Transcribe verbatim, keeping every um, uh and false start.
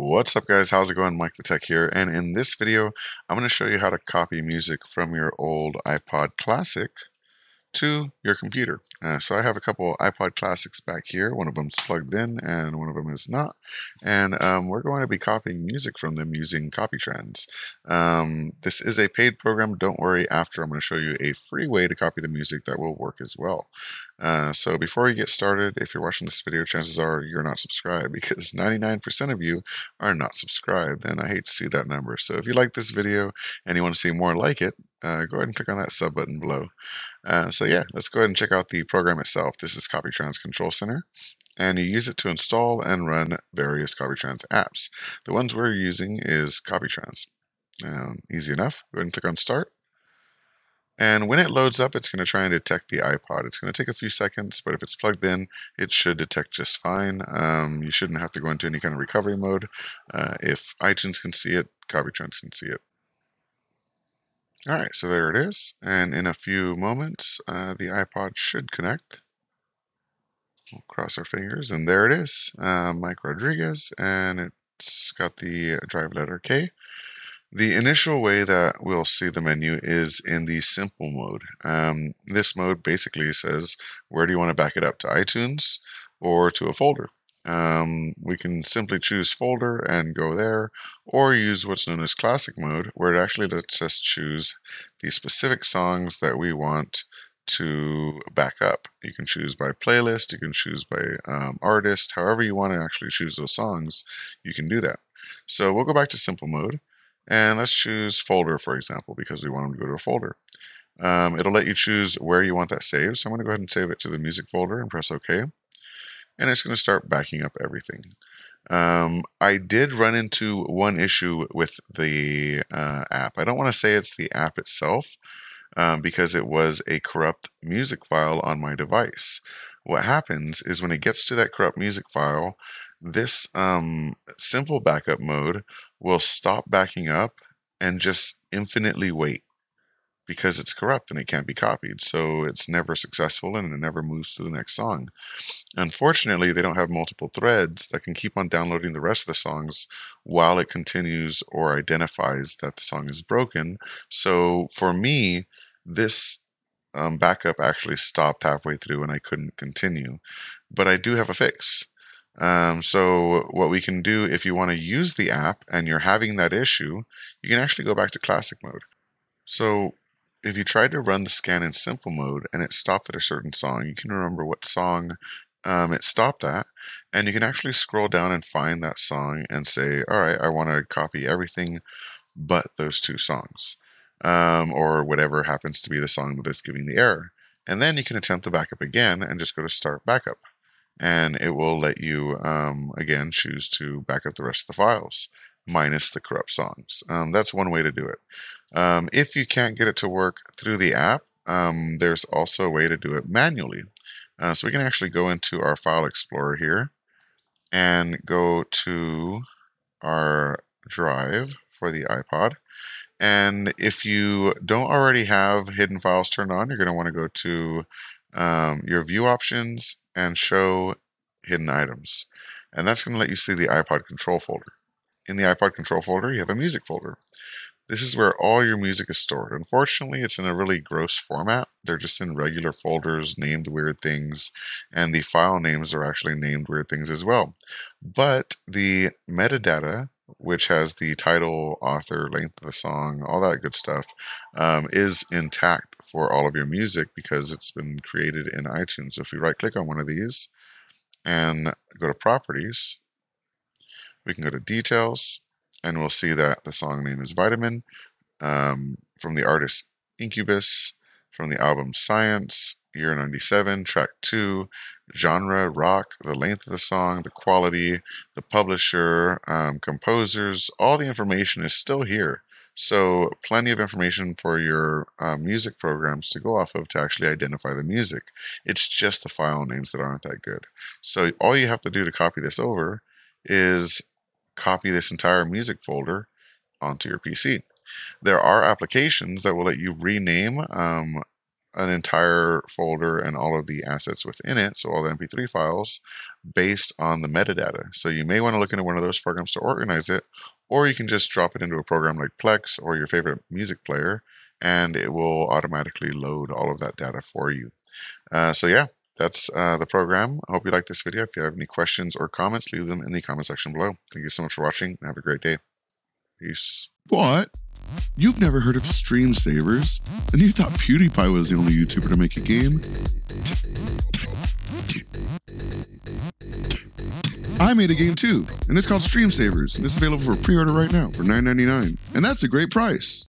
What's up guys, how's it going? MikeTheTech here, and in this video I'm going to show you how to copy music from your old iPod Classic to your computer. Uh, so I have a couple iPod Classics back here. One of them's plugged in and one of them is not, and um, we're going to be copying music from them using CopyTrans. Um, this is a paid program, don't worry. After I'm going to show you a free way to copy the music that will work as well. Uh, so before you get started, if you're watching this video, chances are you're not subscribed, because ninety-nine percent of you are not subscribed, and I hate to see that number. So if you like this video and you want to see more like it, uh, go ahead and click on that sub button below. Uh, so yeah, let's go ahead and check out the program itself. This is CopyTrans Control Center, and you use it to install and run various CopyTrans apps. The ones we're using is CopyTrans. Um, easy enough. Go ahead and click on Start. And when it loads up, it's going to try and detect the iPod. It's going to take a few seconds, but if it's plugged in, it should detect just fine. Um, you shouldn't have to go into any kind of recovery mode. Uh, if iTunes can see it, CopyTrans can see it. All right, so there it is. And in a few moments, uh, the iPod should connect. We'll cross our fingers, and there it is. Uh, Mike Rodriguez, and it's got the drive letter K. The initial way that we'll see the menu is in the simple mode. Um, this mode basically says, where do you want to back it up, to iTunes or to a folder? Um, we can simply choose folder and go there, or use what's known as classic mode, where it actually lets us choose the specific songs that we want to back up. You can choose by playlist, you can choose by um, artist, however you want to actually choose those songs, you can do that. So we'll go back to simple mode. And let's choose folder, for example, because we want them to go to a folder. Um, it'll let you choose where you want that saved. So I'm going to go ahead and save it to the music folder and press OK. And it's going to start backing up everything. Um, I did run into one issue with the uh, app. I don't want to say it's the app itself, um, because it was a corrupt music file on my device. What happens is when it gets to that corrupt music file, this um, simple backup mode will stop backing up and just infinitely wait, because it's corrupt and it can't be copied. So it's never successful and it never moves to the next song. Unfortunately, they don't have multiple threads that can keep on downloading the rest of the songs while it continues or identifies that the song is broken. So for me, this um, backup actually stopped halfway through and I couldn't continue. But I do have a fix. Um, so what we can do, if you want to use the app and you're having that issue, you can actually go back to classic mode. So if you tried to run the scan in simple mode and it stopped at a certain song, you can remember what song um, it stopped at, and you can actually scroll down and find that song and say, all right, I want to copy everything but those two songs, um, or whatever happens to be the song that is giving the error. And then you can attempt the backup again and just go to Start Backup. And it will let you, um, again, choose to back up the rest of the files, minus the corrupt songs. Um, that's one way to do it. Um, if you can't get it to work through the app, um, there's also a way to do it manually. Uh, so we can actually go into our File Explorer here and go to our drive for the iPod. And if you don't already have hidden files turned on, you're going to want to go to um, your view options and show hidden items. And that's going to let you see the iPod control folder. In the iPod control folder, you have a music folder. This is where all your music is stored. Unfortunately, it's in a really gross format. They're just in regular folders named weird things, and the file names are actually named weird things as well. But the metadata, which has the title, author, length of the song, all that good stuff, um, is intact for all of your music because it's been created in iTunes. So if we right-click on one of these and go to Properties, we can go to Details, and we'll see that the song name is Vitamin, um, from the artist Incubus, from the album Science, year ninety-seven, track two, genre, rock, the length of the song, the quality, the publisher, um, composers, all the information is still here. So plenty of information for your uh, music programs to go off of to actually identify the music. It's just the file names that aren't that good. So all you have to do to copy this over is copy this entire music folder onto your P C. There are applications that will let you rename um, an entire folder and all of the assets within it, so all the M P three files, based on the metadata. So you may want to look into one of those programs to organize it, or you can just drop it into a program like Plex or your favorite music player, and it will automatically load all of that data for you. Uh, so yeah, that's uh, the program. I hope you liked this video. If you have any questions or comments, leave them in the comment section below. Thank you so much for watching, and have a great day. Peace. What? You've never heard of Stream Savers? And you thought PewDiePie was the only YouTuber to make a game? I made a game too, and it's called Stream Savers, and it's available for pre-order right now for nine ninety-nine, and that's a great price.